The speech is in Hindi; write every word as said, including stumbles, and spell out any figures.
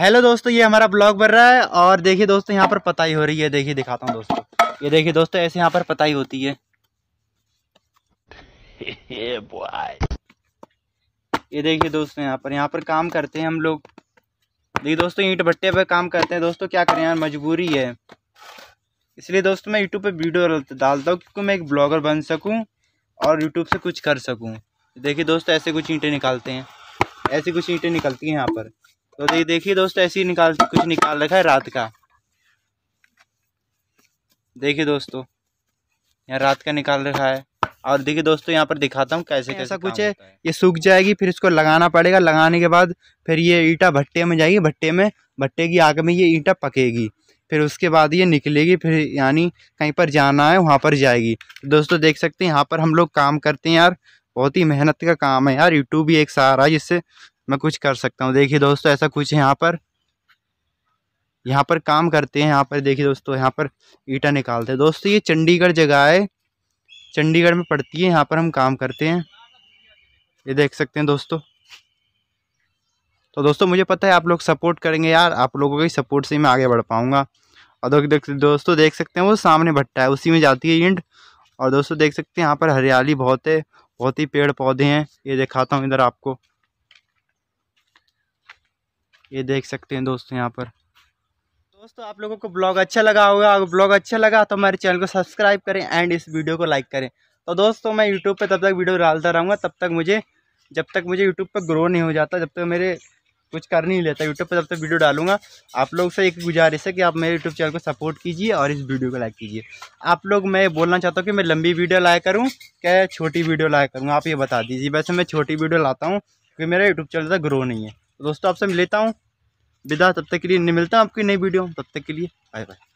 हेलो दोस्तों, ये हमारा ब्लॉग बन रहा है। और देखिए दोस्तों, यहाँ पर पताई हो रही है। देखिए दिखाता हूँ दोस्तों, ये देखिए दोस्तों, ऐसे यहाँ पर पताई होती है। ये देखिए दोस्तों, यहाँ पर यहाँ पर काम करते हैं हम लोग। देखिए दोस्तों, ईंट भट्टे पर काम करते हैं दोस्तों। क्या करें यार, मजबूरी है। इसलिए दोस्तों मैं यूट्यूब पर वीडियो डालता हूँ क्योंकि मैं एक ब्लॉगर बन सकूँ और यूट्यूब से कुछ कर सकूँ। देखिए दोस्तों, ऐसे कुछ ईंटें निकालते हैं, ऐसी कुछ ईंटें निकलती हैं यहाँ पर। तो ये देखिए दोस्तों, ऐसे ही निकाल कुछ निकाल रखा है रात का। देखिए दोस्तों, यहाँ रात का निकाल रखा है। और देखिए दोस्तों, यहाँ पर दिखाता हूँ कैसे कैसा कुछ है। ये सूख जाएगी, फिर इसको लगाना पड़ेगा। लगाने के बाद फिर ये ईंटा भट्टे में जाएगी। भट्टे में भट्टे की आग में ये ईंटा पकेगी, फिर उसके बाद ये निकलेगी। फिर यानी कहीं पर जाना है, वहाँ पर जाएगी। दोस्तों देख सकते हैं, यहाँ पर हम लोग काम करते हैं यार। बहुत ही मेहनत का काम है यार। यूट्यूब भी एक सहारा है जिससे मैं कुछ कर सकता हूँ। देखिए दोस्तों, ऐसा कुछ है यहाँ पर। यहाँ पर काम करते हैं। यहाँ पर देखिए दोस्तों, यहाँ पर ईंटा निकालते हैं दोस्तों। ये चंडीगढ़ जगह है, चंडीगढ़ में पड़ती है। यहाँ पर हम काम करते हैं। ये देख सकते हैं दोस्तों। तो दोस्तों मुझे पता है आप लोग सपोर्ट करेंगे यार। आप लोगों के सपोर्ट से ही मैं आगे बढ़ पाऊँगा। और दोस्तों देख सकते हैं, वो सामने भट्टा है, उसी में जाती है ईंट। और दोस्तों देख सकते हैं, यहाँ पर हरियाली बहुत है, बहुत ही पेड़ पौधे हैं। ये दिखाता हूँ इधर आपको। ये देख सकते हैं दोस्तों यहाँ पर। दोस्तों आप लोगों को ब्लॉग अच्छा लगा होगा। अगर ब्लॉग अच्छा लगा तो हमारे चैनल को सब्सक्राइब करें एंड इस वीडियो को लाइक करें। तो दोस्तों मैं यूट्यूब पे तब तक वीडियो डालता रहूँगा, तब तक मुझे जब तक मुझे यूट्यूब पे ग्रो नहीं हो जाता, जब तक मेरे कुछ कर नहीं लेता यूट्यूब पर, तब तक वीडियो डालूंगा। आप लोग से एक गुजारिश है कि आप मेरे यूट्यूब चैनल को सपोर्ट कीजिए और इस वीडियो को लाइक कीजिए। आप लोग, मैं बोलना चाहता हूँ कि मैं लंबी वीडियो लाया करूँ क्या छोटी वीडियो लाया करूँ, आप ये बता दीजिए। वैसे मैं छोटी वीडियो लाता हूँ क्योंकि मेरा यूट्यूब चैनल तक ग्रो नहीं है। दोस्तों आपसे मिलता हूँ, विदा। तब तक के लिए नहीं मिलता आपकी नई वीडियो, तब तक के लिए बाय बाय।